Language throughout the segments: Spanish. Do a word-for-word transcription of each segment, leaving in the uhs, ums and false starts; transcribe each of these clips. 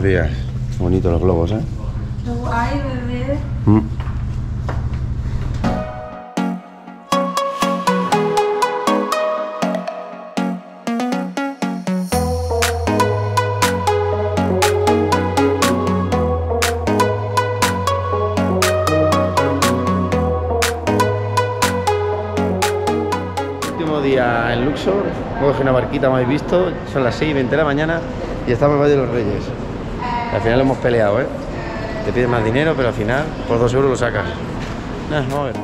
buenos días. Bonitos los globos, ¿eh? Ay, bebé. Mm. Día en Luxor, coge una barquita, me habéis visto, son las seis y veinte de la mañana y estamos en Valle de los Reyes. Al final hemos peleado, ¿eh? Te piden más dinero, pero al final por dos euros lo sacas. Nada, vamos a ver.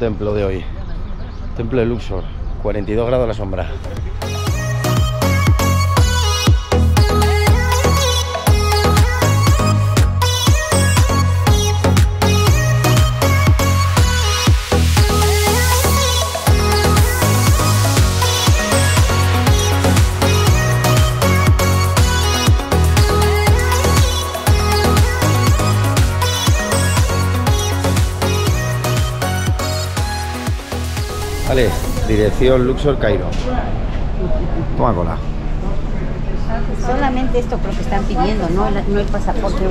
Templo de hoy, Templo de Luxor, cuarenta y dos grados a la sombra. Vale, dirección Luxor, Cairo. Toma cola. Solamente esto creo que están pidiendo, no, no el pasaporte.